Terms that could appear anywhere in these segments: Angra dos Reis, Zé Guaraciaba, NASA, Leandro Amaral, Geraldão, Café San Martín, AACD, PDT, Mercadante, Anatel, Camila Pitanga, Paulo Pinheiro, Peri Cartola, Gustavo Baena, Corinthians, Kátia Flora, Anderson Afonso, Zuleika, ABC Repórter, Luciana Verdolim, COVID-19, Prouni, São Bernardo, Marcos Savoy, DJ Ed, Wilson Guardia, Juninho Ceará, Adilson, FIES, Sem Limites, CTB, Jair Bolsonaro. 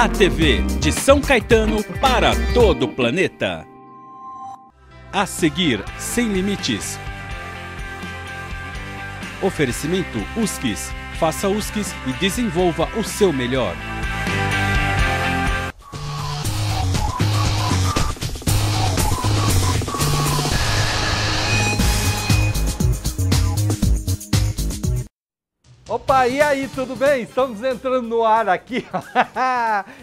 A TV de São Caetano para todo o planeta. A seguir, Sem Limites. Oferecimento USKIS. Faça USKIS e desenvolva o seu melhor. Opa, e aí, tudo bem? Estamos entrando no ar aqui.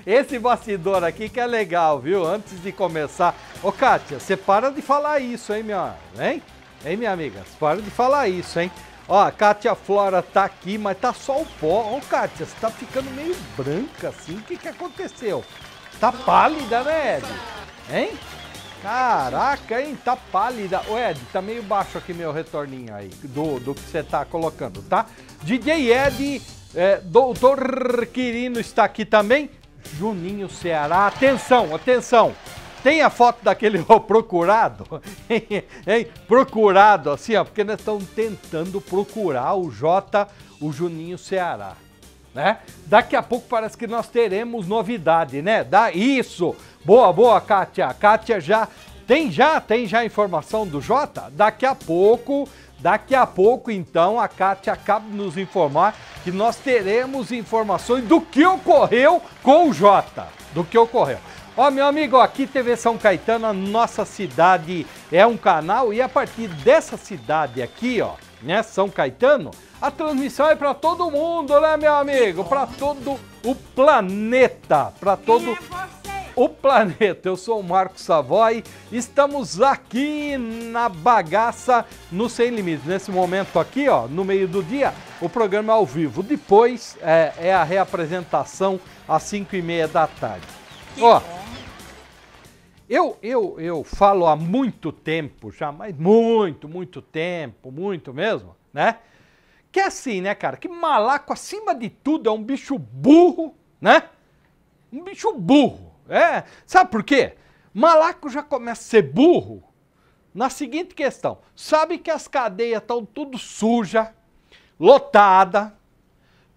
Esse bastidor aqui que é legal, viu? Antes de começar... Ô, Kátia, você para de falar isso, hein, minha amiga? Você para de falar isso, hein? Ó, a Kátia Flora tá aqui, mas tá só o pó. Ó, Kátia, você tá ficando meio branca assim. O que que aconteceu? Tá pálida, né, Ed? Hein? Caraca, hein? Tá pálida. Ô, Ed, tá meio baixo aqui meu retorninho aí, do que você tá colocando, tá? DJ Ed, Doutor Quirino está aqui também. Juninho Ceará. Atenção, atenção. Tem a foto daquele procurado? Hein? Procurado, assim, ó, porque nós estamos tentando procurar o Juninho Ceará, né? Daqui a pouco parece que nós teremos novidade, né? Dá isso! Boa, boa, Kátia. Kátia já tem, já informação do Jota? Daqui a pouco, então, a Kátia acaba de nos informar que nós teremos informações do que ocorreu com o Jota. Do que ocorreu. Ó, meu amigo, aqui TV São Caetano, a nossa cidade é um canal e a partir dessa cidade aqui, ó, né, São Caetano, a transmissão é para todo mundo, né, meu amigo? Para todo o planeta, para todo... O planeta, eu sou o Marcos Savoy, estamos aqui na bagaça no Sem Limites. Nesse momento aqui, ó, no meio do dia, o programa é ao vivo. Depois é a reapresentação às 5h30 da tarde. Ó, eu falo há muito tempo já, mas muito tempo, muito mesmo, né? Que é assim, né, cara? Que malaco, acima de tudo, é um bicho burro, né? Um bicho burro. É, sabe por quê? Malaco já começa a ser burro na seguinte questão. Sabe que as cadeias estão tudo suja, lotada,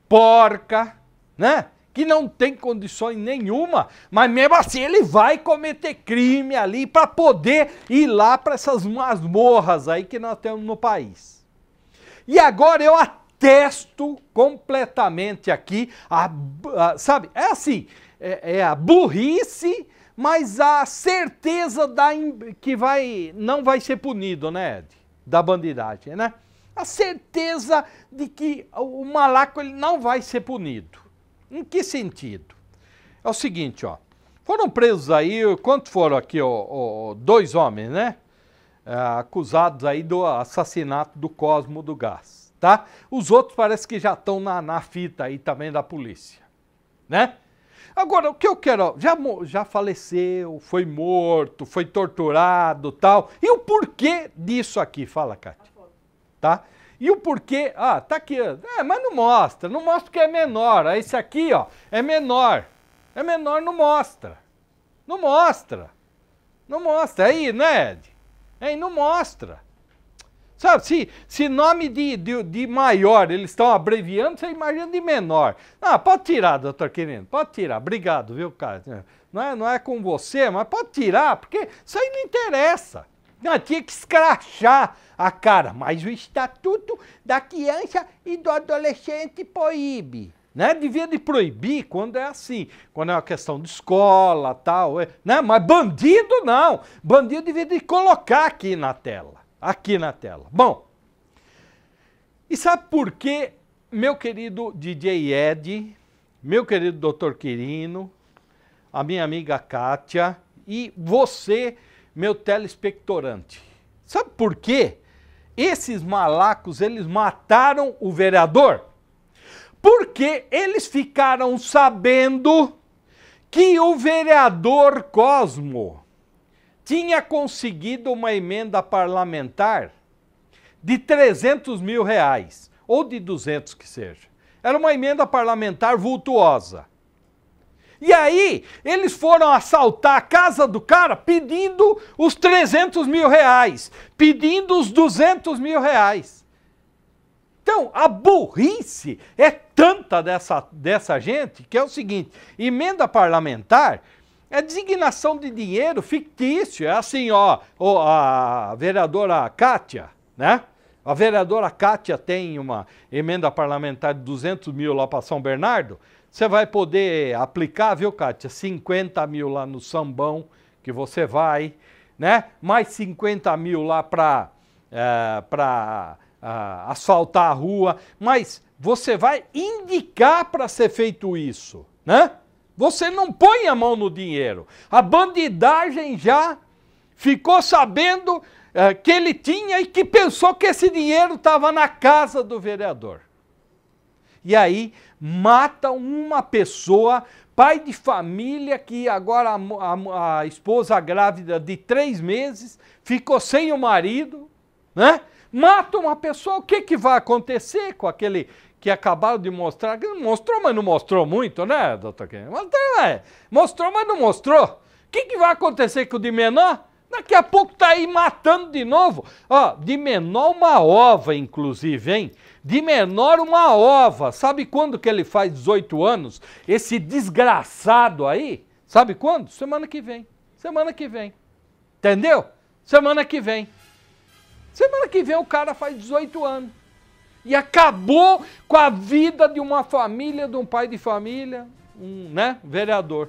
porca, né? Que não tem condições nenhuma, mas mesmo assim ele vai cometer crime ali para poder ir lá para essas masmorras aí que nós temos no país. E agora eu atesto completamente aqui, sabe, é assim... É a burrice, mas a certeza que não vai ser punido, né, Ed? Da bandidagem, né? A certeza de que o malaco ele não vai ser punido. Em que sentido? É o seguinte, ó. Foram presos aí, quanto foram aqui, ó, dois homens, né? Acusados aí do assassinato do Cosmo do Gás, tá? Os outros parece que já estão na fita aí também da polícia, né? Agora, o que eu quero... Já faleceu, foi morto, foi torturado, tal. E o porquê disso aqui? Fala, Kátia. Tá? E o porquê... Ah, tá aqui. É, mas não mostra. Não mostra porque é menor. Esse aqui, ó, é menor. É menor, não mostra. Não mostra. Não mostra. Aí, né, Ed? Aí, não mostra. Sabe, se nome de maior eles estão abreviando, você imagina de menor. Ah, pode tirar, doutor Quirino, pode tirar. Obrigado, viu, cara? Não é com você, mas pode tirar, porque isso aí não interessa. Não, tinha que escrachar a cara, mas o Estatuto da Criança e do Adolescente proíbe. Né? Devia de proibir quando é assim, quando é uma questão de escola, tal, né? Mas bandido não. Bandido devia de colocar aqui na tela. Aqui na tela. Bom, e sabe por que, meu querido DJ Ed, meu querido Doutor Quirino, a minha amiga Kátia e você, meu telespectorante, sabe por que esses malacos, eles mataram o vereador? Porque eles ficaram sabendo que o vereador Cosmo tinha conseguido uma emenda parlamentar de 300 mil reais, ou de 200 que seja. Era uma emenda parlamentar vultuosa. E aí, eles foram assaltar a casa do cara pedindo os 300 mil reais, pedindo os 200 mil reais. Então, a burrice é tanta dessa gente que é o seguinte, emenda parlamentar é designação de dinheiro fictício, é assim, ó, a vereadora Kátia, né? A vereadora Kátia tem uma emenda parlamentar de 200 mil lá para São Bernardo, você vai poder aplicar, viu, Kátia, 50 mil lá no Sambão, que você vai, né? Mais 50 mil lá para... asfaltar a rua, mas você vai indicar para ser feito isso, né? Você não põe a mão no dinheiro. A bandidagem já ficou sabendo que ele tinha e que pensou que esse dinheiro estava na casa do vereador. E aí mata uma pessoa, pai de família, que agora a esposa grávida de 3 meses ficou sem o marido, né? Mata uma pessoa, o que que vai acontecer com aquele que acabaram de mostrar? Mostrou, mas não mostrou muito, né, doutor Quirino? Mostrou, mas não mostrou. O que que vai acontecer com o de menor? Daqui a pouco tá aí matando de novo. Ó, de menor uma ova, inclusive, hein? De menor uma ova. Sabe quando que ele faz 18 anos? Esse desgraçado aí, sabe quando? Semana que vem. Semana que vem. Entendeu? Semana que vem. Semana que vem o cara faz 18 anos e acabou com a vida de uma família, de um pai de família, né, vereador,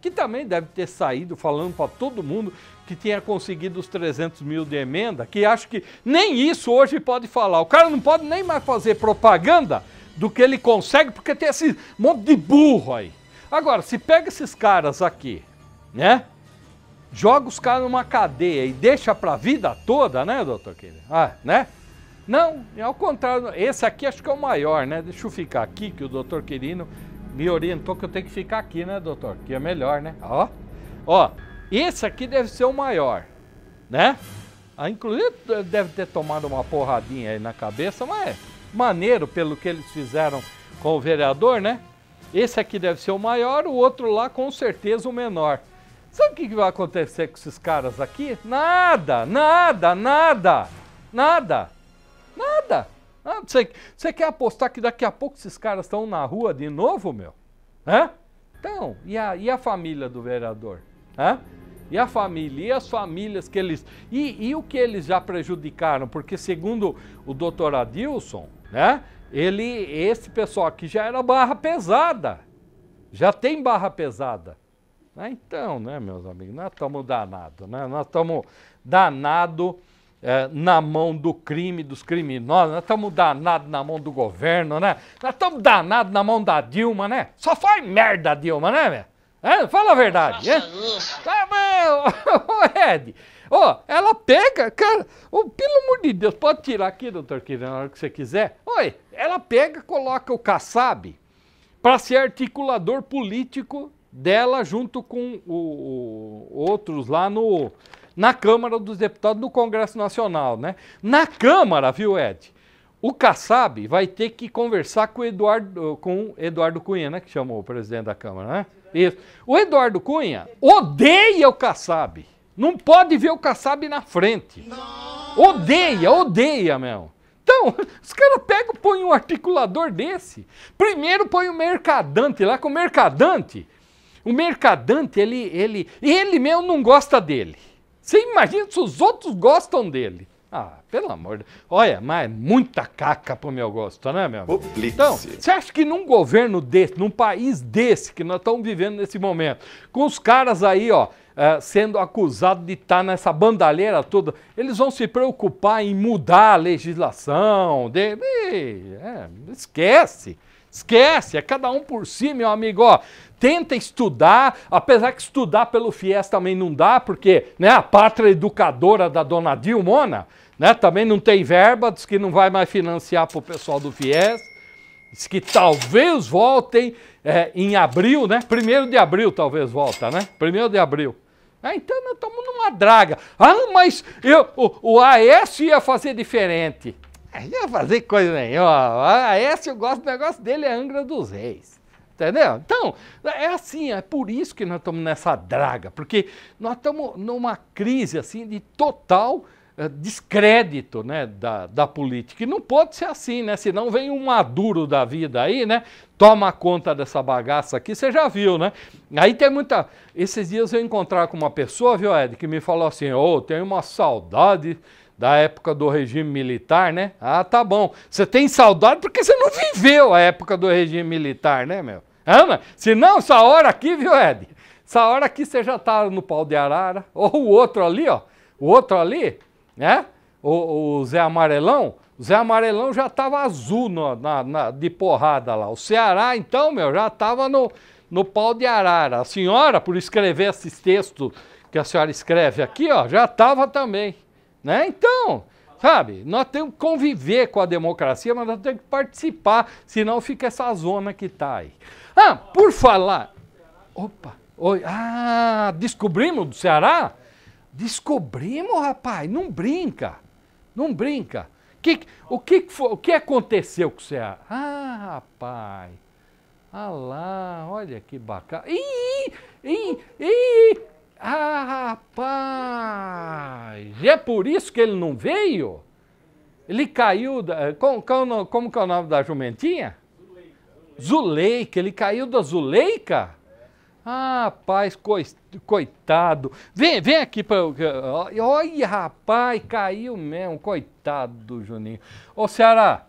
que também deve ter saído falando para todo mundo que tinha conseguido os 300 mil de emenda, que acho que nem isso hoje pode falar. O cara não pode nem mais fazer propaganda do que ele consegue, porque tem esse monte de burro aí. Agora, se pega esses caras aqui, né? Joga os caras numa cadeia e deixa pra vida toda, né, doutor Quirino? Ah, né? Não, é ao contrário. Esse aqui acho que é o maior, né? Deixa eu ficar aqui, que o doutor Quirino me orientou que eu tenho que ficar aqui, né, doutor? Que é melhor, né? Ó, ó, esse aqui deve ser o maior, né? Inclusive deve ter tomado uma porradinha aí na cabeça, mas é maneiro pelo que eles fizeram com o vereador, né? Esse aqui deve ser o maior, o outro lá com certeza o menor. Sabe o que vai acontecer com esses caras aqui? Nada, nada, nada, nada, nada. Você quer apostar que daqui a pouco esses caras estão na rua de novo, meu? Hã? Então, e a família do vereador? Hã? E a família, e as famílias que eles... E o que eles já prejudicaram? Porque segundo o doutor Adilson, né, esse pessoal aqui já era barra pesada, já tem barra pesada. Então, né, meus amigos, nós estamos danados, né? Nós estamos danados na mão do crime, dos criminosos, nós estamos danados na mão do governo, né? Nós estamos danados na mão da Dilma, né? Só faz merda a Dilma, né, velho? É? Fala a verdade. É? Ô, Ed, ô, ela pega, cara, ô, pelo amor de Deus, pode tirar aqui, doutor Quirino, na hora que você quiser. Oi, ela pega, coloca o Kassab para ser articulador político dela junto com outros lá na Câmara dos Deputados do Congresso Nacional, né? Na Câmara, viu, Ed? O Kassab vai ter que conversar com Eduardo Cunha, né? Que chamou o presidente da Câmara, né? Isso. O Eduardo Cunha odeia o Kassab. Não pode ver o Kassab na frente. Odeia, odeia, meu. Então, os caras pegam e põem um articulador desse. Primeiro põe o Mercadante lá, com o Mercadante... O Mercadante, ele mesmo não gosta dele. Você imagina se os outros gostam dele. Ah, pelo amor de Deus. Olha, mas muita caca pro meu gosto, né, meu amigo? Então, você acha que num governo desse, num país desse que nós estamos vivendo nesse momento, com os caras aí, ó, sendo acusados de estar nessa bandalheira toda, eles vão se preocupar em mudar a legislação dele? Esquece. Esquece, é cada um por si, meu amigo, ó, tenta estudar, apesar que estudar pelo FIES também não dá, porque, né, a pátria educadora da dona Dilmona, né, também não tem verba, diz que não vai mais financiar pro pessoal do FIES, diz que talvez voltem em abril, né, 1º de abril talvez volta, né, 1º de abril. Ah, então nós estamos numa draga. Ah, mas o AS ia fazer diferente. Não fazer coisa nenhuma. Esse eu gosto do negócio dele, é Angra dos Reis. Entendeu? Então, é assim, é por isso que nós estamos nessa draga, porque nós estamos numa crise assim de total descrédito, né, da política. E não pode ser assim, né? Senão vem um Maduro da vida aí, né? Toma conta dessa bagaça aqui, você já viu, né? Aí tem muita... Esses dias eu encontrava com uma pessoa, viu, Ed, que me falou assim, ô, tenho uma saudade da época do regime militar, né? Ah, tá bom. Você tem saudade porque você não viveu a época do regime militar, né, meu? Ana, se não, essa hora aqui, viu, Ed? Essa hora aqui você já tá no pau de arara. Ou o outro ali, ó. O outro ali, né? O Zé Amarelão. O Zé Amarelão já tava azul de porrada lá. O Ceará, então, meu, já tava no pau de arara. A senhora, por escrever esses textos que a senhora escreve aqui, ó, já tava também, né? Então... Sabe, nós temos que conviver com a democracia, mas nós temos que participar, senão fica essa zona que está aí. Ah, por falar... Opa! Oi, ah, descobrimos do Ceará? Descobrimos, rapaz, não brinca. Não brinca. O que aconteceu com o Ceará? Ah, rapaz. Ah lá, olha que bacana. Ih! Ah, rapaz, é por isso que ele não veio? Ele caiu da... Como que é o nome da jumentinha? Zuleika. Ele caiu da Zuleika? É. Ah, rapaz, coitado. Vem aqui para... Olha, rapaz, caiu mesmo, coitado do Juninho. Ô, Ceará.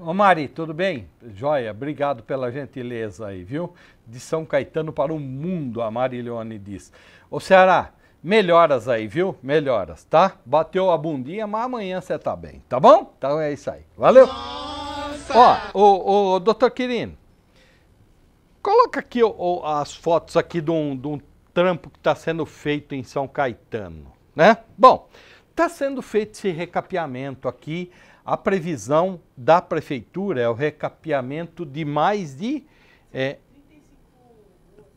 Ô, Mari, tudo bem? Joia, obrigado pela gentileza aí, viu? De São Caetano para o mundo, a Marilione diz. Ô, Ceará, melhoras aí, viu? Melhoras, tá? Bateu a bundinha, mas amanhã você tá bem, tá bom? Então é isso aí, valeu! Nossa. Ó, o doutor Quirino, coloca aqui as fotos aqui de um trampo que tá sendo feito em São Caetano, né? Bom, tá sendo feito esse recapeamento aqui. A previsão da prefeitura é o recapeamento de mais de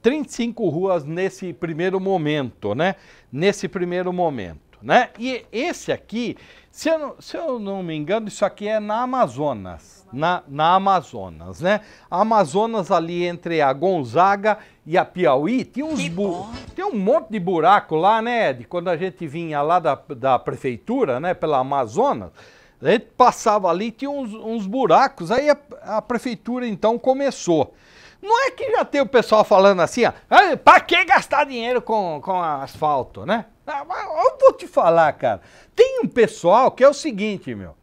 35 ruas nesse primeiro momento, né? Nesse primeiro momento, né? E esse aqui, se eu não me engano, isso aqui é na Amazonas, na Amazonas, né? A Amazonas ali entre a Gonzaga e a Piauí, tem um monte de buraco lá, né, Ed? Quando a gente vinha lá da prefeitura, né, pela Amazonas, a gente passava ali, tinha uns buracos, aí a prefeitura então começou. Não é que já tem o pessoal falando assim, ó, pra que gastar dinheiro com asfalto, né? Eu vou te falar, cara, tem um pessoal que é o seguinte, meu,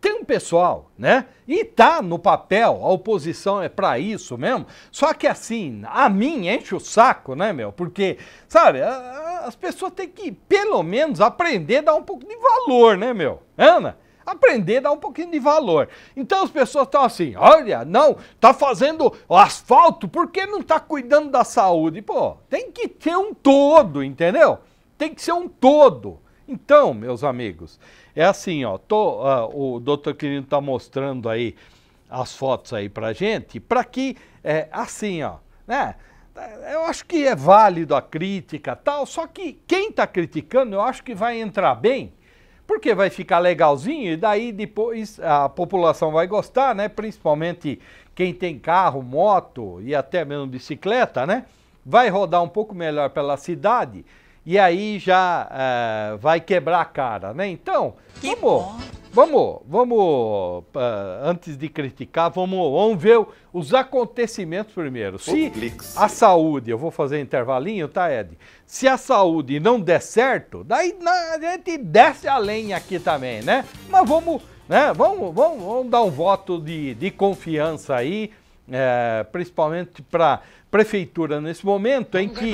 tem um pessoal, né, e tá no papel, a oposição é pra isso mesmo, só que assim, a mim enche o saco, né, meu, porque, sabe, as pessoas têm que, pelo menos, aprender a dar um pouco de valor, né, meu, Ana? Aprender a dar um pouquinho de valor. Então as pessoas estão assim, olha, não, tá fazendo asfalto porque não tá cuidando da saúde. Pô, tem que ter um todo, entendeu? Tem que ser um todo. Então, meus amigos, é assim, ó, o doutor Quirino tá mostrando aí as fotos aí pra gente, pra que, assim, ó, né? Eu acho que é válido a crítica tal, só que quem tá criticando, eu acho que vai entrar bem, porque vai ficar legalzinho e daí depois a população vai gostar, né? Principalmente quem tem carro, moto e até mesmo bicicleta, né? Vai rodar um pouco melhor pela cidade e aí já vai quebrar a cara, né? Então, vamos antes de criticar, vamos ver os acontecimentos primeiro. Se a saúde, eu vou fazer intervalinho, tá, Ed? Se a saúde não der certo, daí a gente desce a lenha aqui também, né? Mas vamos dar um voto de confiança aí, principalmente para prefeitura nesse momento em que...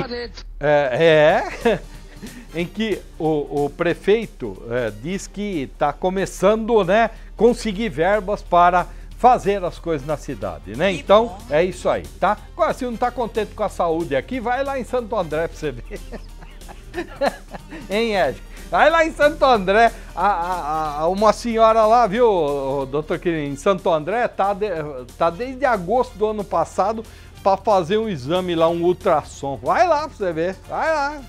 em que o prefeito diz que está começando, né, conseguir verbas para fazer as coisas na cidade, né? Então, é isso aí, tá? Agora, se não está contente com a saúde aqui, vai lá em Santo André para você ver. Hein, Ed? Vai lá em Santo André, uma senhora lá, viu, doutor Quirino, em Santo André, tá desde agosto do ano passado, para fazer um exame lá, um ultrassom. Vai lá pra você ver, vai lá.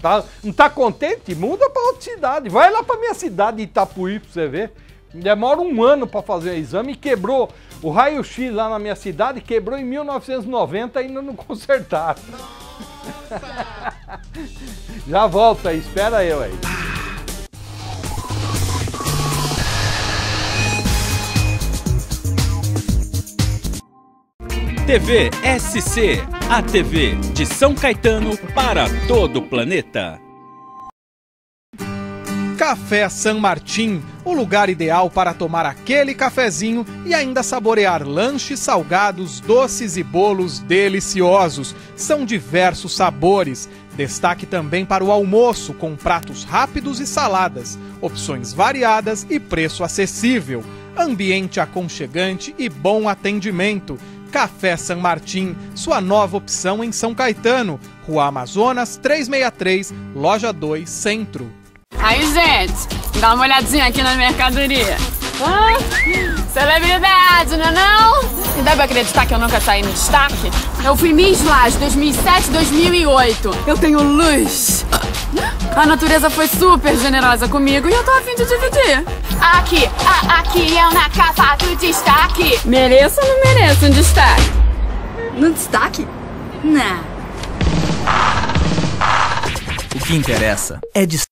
Não tá contente? Muda pra outra cidade. Vai lá pra minha cidade, Itapuí, pra você ver. Demora um ano pra fazer o exame e quebrou. O raio-x lá na minha cidade quebrou em 1990 e ainda não consertaram. Nossa. Já volta aí, espera eu aí. TVSC, a TV de São Caetano para todo o planeta. Café San Martín, o lugar ideal para tomar aquele cafezinho e ainda saborear lanches, salgados, doces e bolos deliciosos. São diversos sabores. Destaque também para o almoço, com pratos rápidos e saladas, opções variadas e preço acessível. Ambiente aconchegante e bom atendimento. Café San Martín, sua nova opção em São Caetano. Rua Amazonas 363, Loja 2, Centro. Aí, gente, dá uma olhadinha aqui na mercadoria. Ah, celebridade, não é não? E dá pra acreditar que eu nunca saí no destaque? Eu fui Miss Laje 2007, 2008. Eu tenho luz. A natureza foi super generosa comigo e eu tô a fim de dividir. Aqui eu na capa do destaque. Mereço ou não mereço um destaque? No destaque? Não. O que interessa é destaque.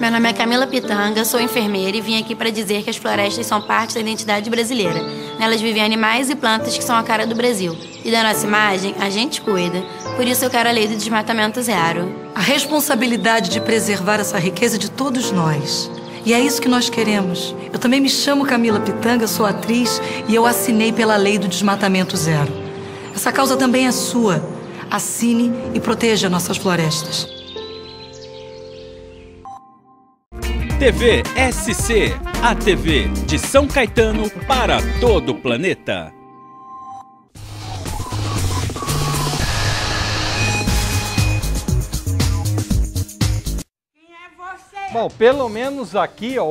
Meu nome é Camila Pitanga, sou enfermeira e vim aqui para dizer que as florestas são parte da identidade brasileira. Nelas vivem animais e plantas que são a cara do Brasil. E da nossa imagem, a gente cuida. Por isso eu quero a lei do desmatamento zero. A responsabilidade de preservar essa riqueza de todos nós. E é isso que nós queremos. Eu também me chamo Camila Pitanga, sou atriz e eu assinei pela lei do desmatamento zero. Essa causa também é sua. Assine e proteja nossas florestas. TVSC, a TV de São Caetano para todo o planeta. Quem é você? Bom, pelo menos aqui, ó,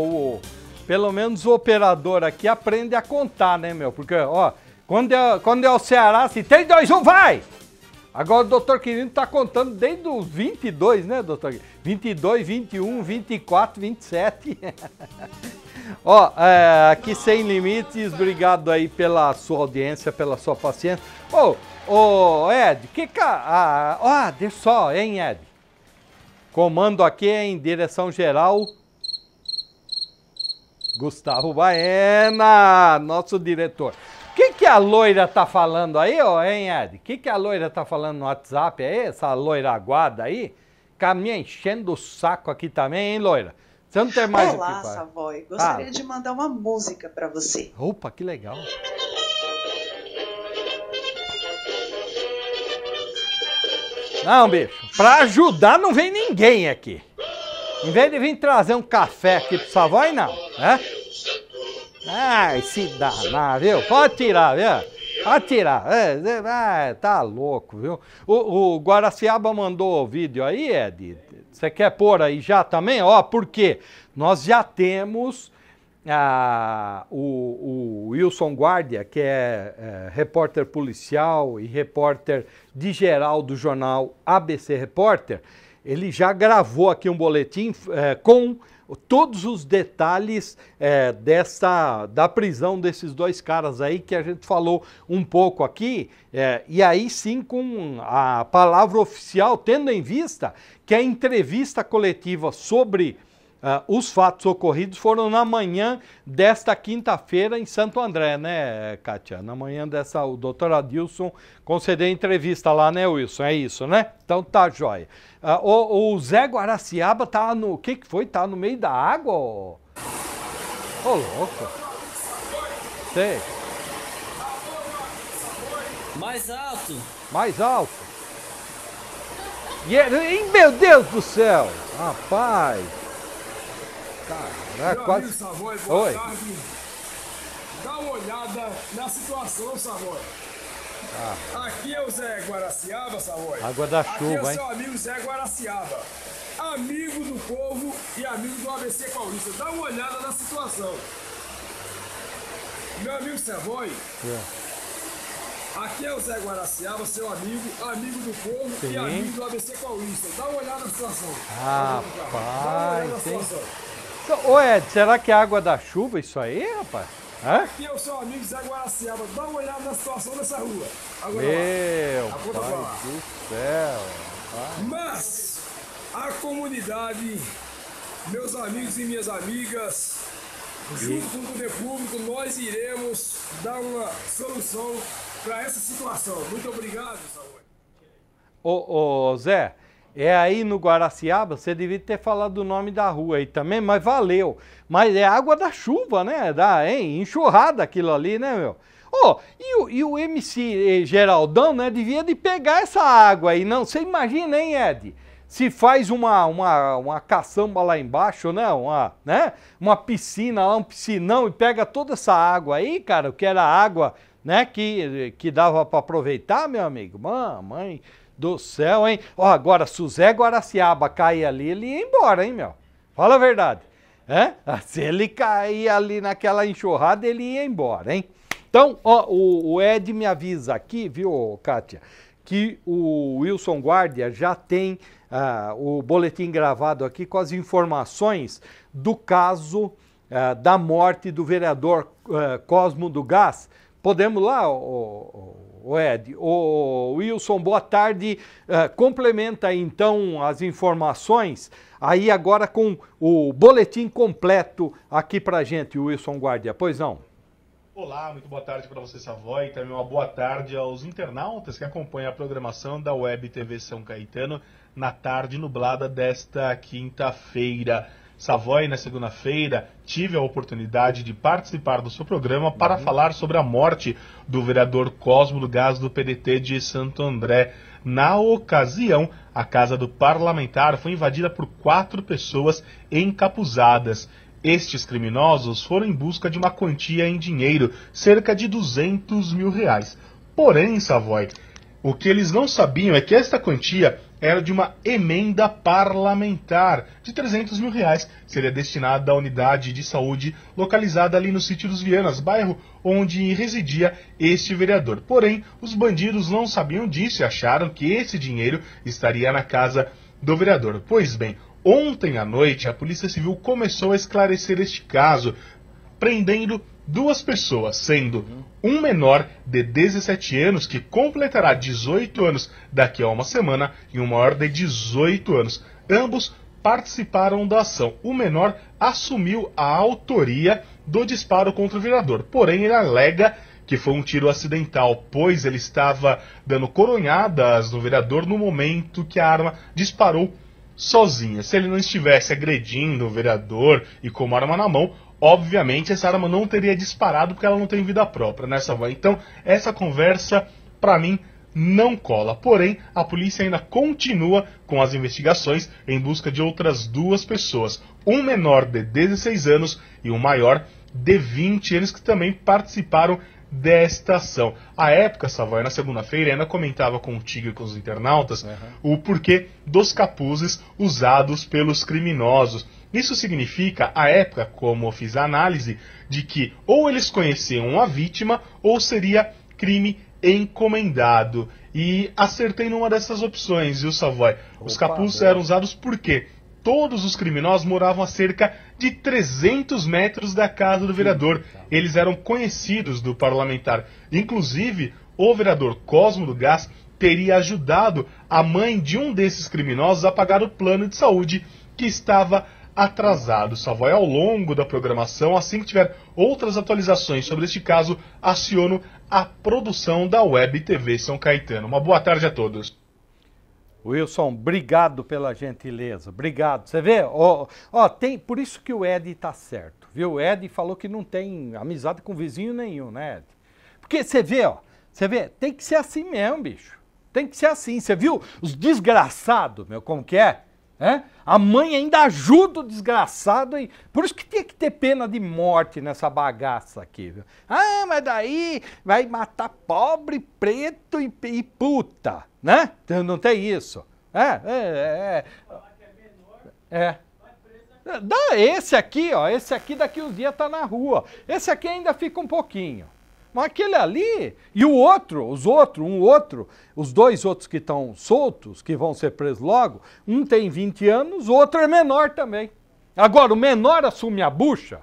pelo menos o operador aqui aprende a contar, né, meu? Porque, ó, quando é o Ceará, se tem 2, 1, vai! Agora o doutor Quirino está contando desde os 22, né, doutor? 22, 21, 24, 27. Ó, aqui Sem Limites, obrigado aí pela sua audiência, pela sua paciência. Ô, Ed, deixa só, hein, Ed? Comando aqui é em direção geral, Gustavo Baena, nosso diretor. O que a loira tá falando aí, ó, hein, Ed? O que a loira tá falando no WhatsApp aí? Essa loira aguada aí? Caminha enchendo o saco aqui também, hein, loira? Você não tem mais. Olá, Savoy. Gostaria de mandar uma música pra você. Opa, que legal. Não, bicho. Pra ajudar não vem ninguém aqui. Em vez de vir trazer um café aqui pro Savoy, não, né? Ai, se danar, viu? Pode tirar, viu? Pode tirar. Tá louco, viu? O Guaraciaba mandou o vídeo aí, Ed. Você quer pôr aí já também? Ó, porque nós já temos o Wilson Guardia, que é repórter policial e repórter de geral do jornal ABC Repórter. Ele já gravou aqui um boletim com todos os detalhes da prisão desses dois caras aí que a gente falou um pouco aqui, e aí sim com a palavra oficial, tendo em vista que a entrevista coletiva sobre os fatos ocorridos foram na manhã desta quinta-feira em Santo André, né, Kátia? Na manhã dessa, o doutor Adilson concedeu entrevista lá, né, Wilson? É isso, né? Então tá jóia. O Zé Guaraciaba tá no... O que que foi? Tá no meio da água? Ô, louco. Sei. Mais alto. Mais alto. E ele... Meu Deus do céu! Rapaz... Caraca, quase... Savoy, boa tarde. Dá uma olhada na situação, Savoy. Aqui é o Zé Guaraciaba, Savoy. Água da chuva, hein? Aqui é o seu amigo Zé Guaraciaba. Amigo do povo e amigo do ABC Paulista. Dá uma olhada na situação. Meu amigo Savoy. Aqui é o Zé Guaraciaba, seu amigo, amigo do povo. Sim. E amigo do ABC Paulista. Dá uma olhada na situação. Rapaz, ô Ed, será que é água da chuva isso aí, rapaz? Hã? Aqui é o seu amigo Zé Guaraciaba, dá uma olhada na situação dessa rua. Agora meu pai do céu. Pai. Mas a comunidade, meus amigos e minhas amigas, junto com o poder público, nós iremos dar uma solução para essa situação. Muito obrigado, Saúl. Ô, Zé, é aí no Guaraciaba, você devia ter falado o nome da rua aí também, mas valeu. Mas é água da chuva, né? Da, hein? Enxurrada aquilo ali, né, meu? Ô, e o MC Geraldão, né, devia de pegar essa água aí, não? Você imagina, hein, Ed? Se faz uma caçamba lá embaixo, né? Uma piscina lá, um piscinão, e pega toda essa água aí, cara, que era água, né, que dava para aproveitar, meu amigo. Mamãe do céu, hein? Ó, agora, se o Zé Guaraciaba cair ali, ele ia embora, hein, meu? Fala a verdade. É? Se ele cair ali naquela enxurrada, ele ia embora, hein? Então, ó, o Ed me avisa aqui, viu, Kátia, que o Wilson Guardia já tem o boletim gravado aqui com as informações do caso da morte do vereador Cosmo do Gás. Podemos lá, o Ed? O Wilson, boa tarde. Complementa, então, as informações aí agora com o boletim completo aqui pra gente, Wilson Guardia. Pois não? Olá, muito boa tarde para você, Savoy, e também uma boa tarde aos internautas que acompanham a programação da Web TV São Caetano na tarde nublada desta quinta-feira. Savoy, na segunda-feira, tive a oportunidade de participar do seu programa para falar sobre a morte do vereador Cosmo do Gás do PDT de Santo André. Na ocasião, a casa do parlamentar foi invadida por 4 pessoas encapuzadas. Estes criminosos foram em busca de uma quantia em dinheiro, cerca de 200 mil reais. Porém, Savoy, o que eles não sabiam é que esta quantia era de uma emenda parlamentar de 300 mil reais. Seria destinada à unidade de saúde localizada ali no sítio dos Vianas, bairro onde residia este vereador. Porém, os bandidos não sabiam disso e acharam que esse dinheiro estaria na casa do vereador. Pois bem, ontem à noite, a Polícia Civil começou a esclarecer este caso, prendendo 2 pessoas, sendo um menor de 17 anos, que completará 18 anos daqui a uma semana, e um maior de 18 anos. Ambos participaram da ação. O menor assumiu a autoria do disparo contra o vereador, porém ele alega que foi um tiro acidental, pois ele estava dando coronhadas no vereador no momento que a arma disparou sozinha. Se ele não estivesse agredindo o vereador e com uma arma na mão, obviamente essa arma não teria disparado, porque ela não tem vida própria, né, Savoy? Então, essa conversa, pra mim, não cola. Porém, a polícia ainda continua com as investigações em busca de outras 2 pessoas. Um menor de 16 anos e um maior de 20 anos, que também participaram desta ação. A época, Savoy, na segunda-feira, ainda comentava contigo e com os internautas o porquê dos capuzes usados pelos criminosos. Isso significa, à época, como eu fiz a análise, de que ou eles conheciam a vítima ou seria crime encomendado. E acertei numa dessas opções, viu, Savoy? Os capuzes eram usados porque todos os criminosos moravam a cerca de 300 metros da casa do vereador. Eles eram conhecidos do parlamentar. Inclusive, o vereador Cosmo do Gás teria ajudado a mãe de um desses criminosos a pagar o plano de saúde que estava atrasado. Savoy, ao longo da programação, assim que tiver outras atualizações sobre este caso, aciono a produção da Web TV São Caetano. Uma boa tarde a todos. Wilson, obrigado pela gentileza, obrigado. Você vê, tem, por isso que o Ed tá certo, viu? O Ed falou que não tem amizade com vizinho nenhum, né, Ed? Porque você vê, tem que ser assim mesmo, bicho. Tem que ser assim, você viu? Os desgraçados, meu, como que é? A mãe ainda ajuda o desgraçado. E por isso que tinha que ter pena de morte nessa bagaça aqui, viu? Ah, mas daí vai matar pobre, preto e puta, né? Não tem isso. Esse aqui, ó, esse aqui daqui uns dias tá na rua. Esse aqui ainda fica um pouquinho. Mas aquele ali e o outro, os 2 outros que estão soltos, que vão ser presos logo, um tem 20 anos, o outro é menor também. Agora, o menor assume a bucha,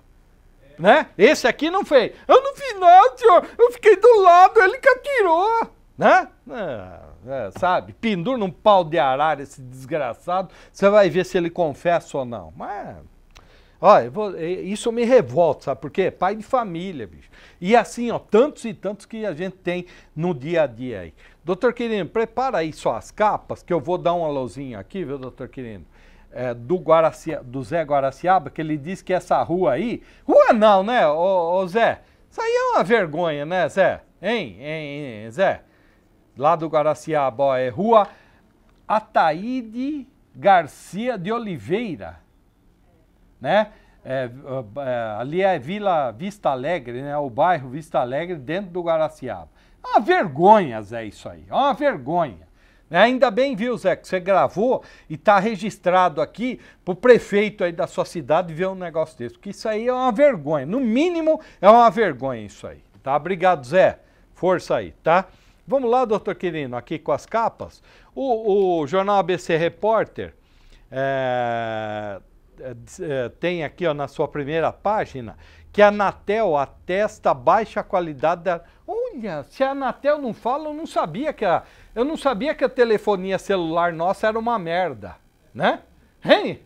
né? Esse aqui não fez. Eu não fiz nada, senhor. Eu fiquei do lado, ele que atirou, né? Sabe? Pendura num pau de arara esse desgraçado. Você vai ver se ele confessa ou não. Mas Olha, isso me revolta, sabe por quê? Pai de família, bicho. E assim, ó, tantos e tantos que a gente tem no dia a dia aí. Doutor Quirino, prepara aí só as capas, que eu vou dar uma luzinha aqui, viu, doutor Quirino? É, do Zé Guaraciaba, que ele disse que essa rua aí... Rua não, né, ô Zé? Isso aí é uma vergonha, né, Zé? Hein, Zé? Lá do Guaraciaba, ó, é Rua Ataíde Garcia de Oliveira. Né? Ali é Vila Vista Alegre, né? O bairro Vista Alegre, dentro do Guaraciaba. É uma vergonha, Zé, isso aí. É uma vergonha. Né? Ainda bem, viu, Zé, que você gravou e está registrado aqui para o prefeito aí da sua cidade ver um negócio desse. Porque isso aí é uma vergonha. No mínimo, é uma vergonha isso aí. Tá? Obrigado, Zé. Força aí, tá? Vamos lá, doutor Quirino, aqui com as capas. O Jornal ABC Repórter... tem aqui, ó, na sua primeira página, que a Anatel atesta baixa qualidade da... Olha, se a Anatel não fala, eu não sabia que a... Eu não sabia que a telefonia celular nossa era uma merda, né? Hein?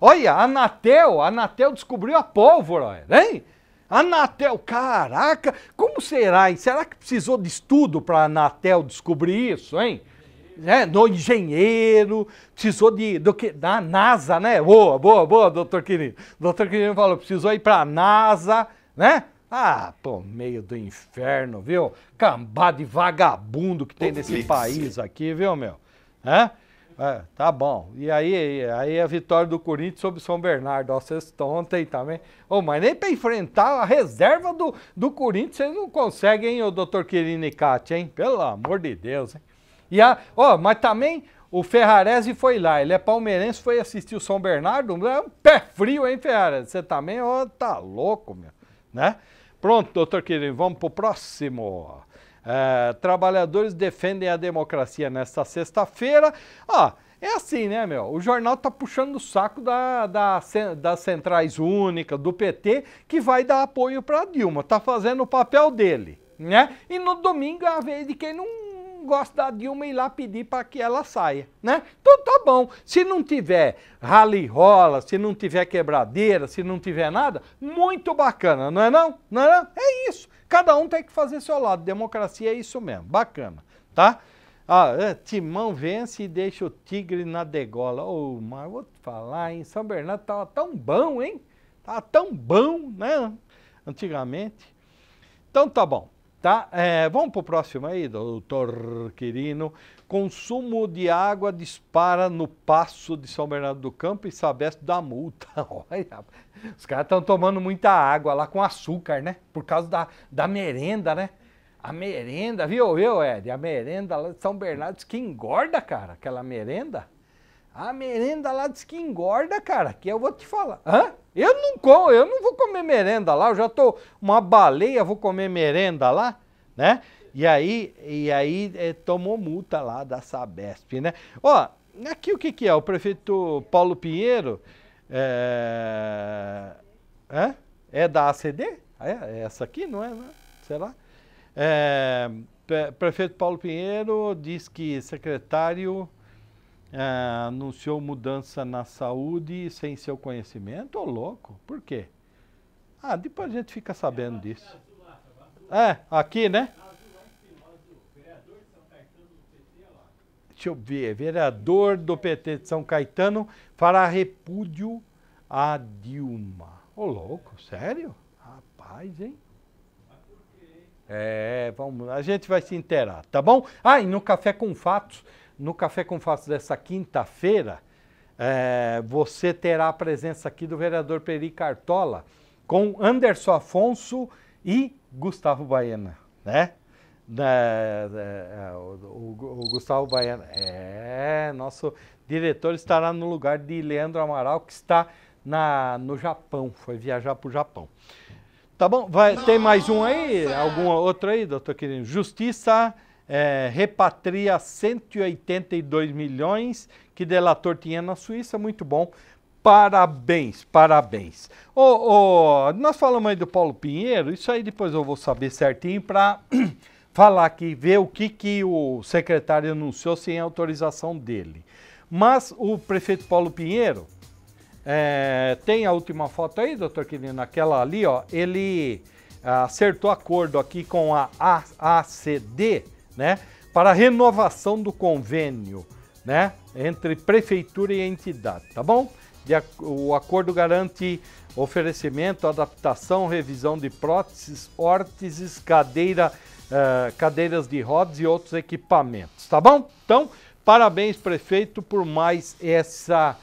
Olha, a Anatel descobriu a pólvora, hein? Anatel, caraca, como será, hein? Será que precisou de estudo para a Anatel descobrir isso, hein? É, no engenheiro, precisou da NASA, né? Boa, doutor Quirino. Doutor Quirino falou, precisou ir pra NASA, né? Ah, pô, meio do inferno, viu? Cambá de vagabundo que tem nesse país aqui, viu, meu? É, tá bom. E aí a vitória do Corinthians sobre o São Bernardo. Ó, vocês estão ontem também. Oh, mas nem pra enfrentar a reserva do Corinthians vocês não conseguem, hein, o doutor Quirino e Kátia, hein? Pelo amor de Deus, hein? Mas também o Ferraresi foi lá, ele é palmeirense, foi assistir o São Bernardo, um pé frio, hein, Ferraresi? Você também, tá louco, meu, né? Pronto, doutor Quirino, vamos pro próximo. Trabalhadores defendem a democracia nesta sexta-feira. É assim, né, meu? O jornal tá puxando o saco das centrais únicas, do PT, que vai dar apoio pra Dilma, tá fazendo o papel dele, né? E no domingo é a vez de quem não gosta da Dilma ir lá pedir para que ela saia, né? Então tá bom, se não tiver rally-rola, se não tiver quebradeira, se não tiver nada, muito bacana, não é não? Não é não? É isso, cada um tem que fazer seu lado, democracia é isso mesmo, bacana, tá? Timão vence e deixa o tigre na degola. Mas vou te falar, hein, São Bernardo tava tão bom, hein? Tava tão bom, né? Antigamente. Então tá bom. Tá? Vamos para o próximo aí, doutor Quirino. Consumo de água dispara no Passo de São Bernardo do Campo e Sabesp dá multa. Olha, os caras estão tomando muita água lá com açúcar, né? Por causa da merenda, né? A merenda, viu, Ed? A merenda lá de São Bernardo diz que engorda, cara, aquela merenda. A merenda lá diz que engorda, cara, que eu vou te falar. Hã? Eu não vou comer merenda lá, eu já tô uma baleia, vou comer merenda lá, né? E aí tomou multa lá da Sabesp, né? Ó, aqui o que é? O prefeito Paulo Pinheiro é da AACD? É essa aqui, não é? Será? Prefeito Paulo Pinheiro diz que secretário... anunciou mudança na saúde sem seu conhecimento, ô louco, por quê? Depois a gente fica sabendo disso. Aqui, né? Deixa eu ver, vereador do PT de São Caetano fará repúdio a Dilma. Ô louco, sério? Rapaz, hein? Vamos, a gente vai se inteirar, tá bom? E no Café com Fatos... No Café com Fatos dessa quinta-feira, você terá a presença aqui do vereador Peri Cartola com Anderson Afonso e Gustavo Baena, né? O Gustavo Baena, nosso diretor, estará no lugar de Leandro Amaral, que está no Japão, foi viajar para o Japão. Tá bom? Tem mais um aí? Algum outro aí, doutor Quirino? Justiça... repatria 182 milhões que delator tinha na Suíça, muito bom, parabéns. Nós falamos aí do Paulo Pinheiro, isso aí depois eu vou saber certinho para falar aqui, ver o que o secretário anunciou sem autorização dele. Mas o prefeito Paulo Pinheiro Tem a última foto aí, doutor Quirino, aquela ali, ó. Ele acertou acordo aqui com a AACD, né, para a renovação do convênio, né, entre prefeitura e entidade, tá bom? O acordo garante oferecimento, adaptação, revisão de próteses, órteses, cadeiras de rodas e outros equipamentos, tá bom? Então, parabéns, prefeito, por mais essa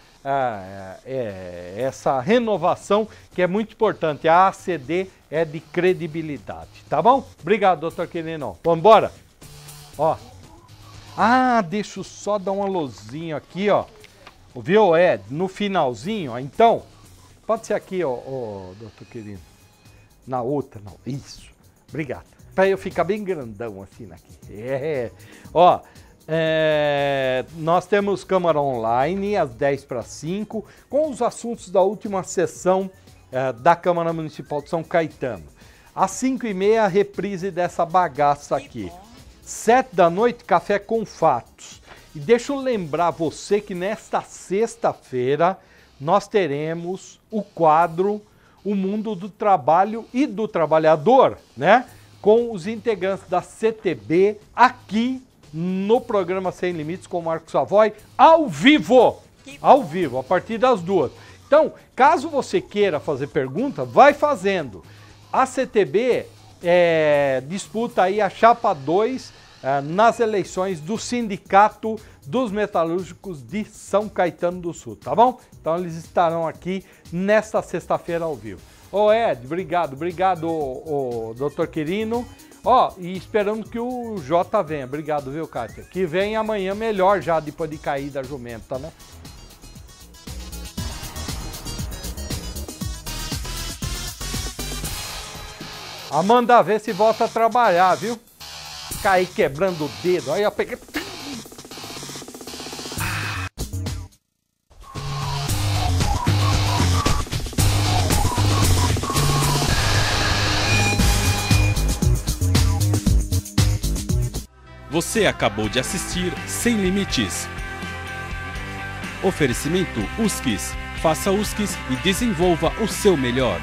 renovação, que é muito importante. A ACD é de credibilidade, tá bom? Obrigado, doutor Quirino. Vamos embora? Ó. Ah, deixa eu só dar uma luzinha aqui, ó. Viu, Ed? No finalzinho, ó. Então, pode ser aqui, ó, doutor Quirino. Na outra, não. Isso. Obrigado. Pra eu ficar bem grandão assim aqui. Ó. Nós temos Câmara Online às 10:50, com os assuntos da última sessão da Câmara Municipal de São Caetano. Às 5:30, a reprise dessa bagaça aqui. 7 da noite, Café com Fatos. E deixa eu lembrar você que nesta sexta-feira nós teremos o quadro O Mundo do Trabalho e do Trabalhador, né? Com os integrantes da CTB aqui no programa Sem Limites com o Marcos Savoy, ao vivo, a partir das 2. Então, caso você queira fazer pergunta, vai fazendo. A CTB disputa aí a chapa 2 nas eleições do Sindicato dos Metalúrgicos de São Caetano do Sul, tá bom? Então, eles estarão aqui nesta sexta-feira ao vivo. Ô Ed, obrigado, doutor Quirino. Ó, e esperando que o Jota venha. Obrigado, viu, Kátia? Que vem amanhã melhor já, depois de cair da jumenta, né? Amanda, vê se volta a trabalhar, viu? Cair quebrando o dedo. Aí eu peguei... Você acabou de assistir Sem Limites. Oferecimento USKIS. Faça USKIS e desenvolva o seu melhor.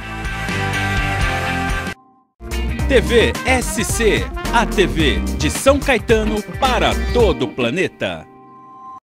TVSC, a TV de São Caetano para todo o planeta.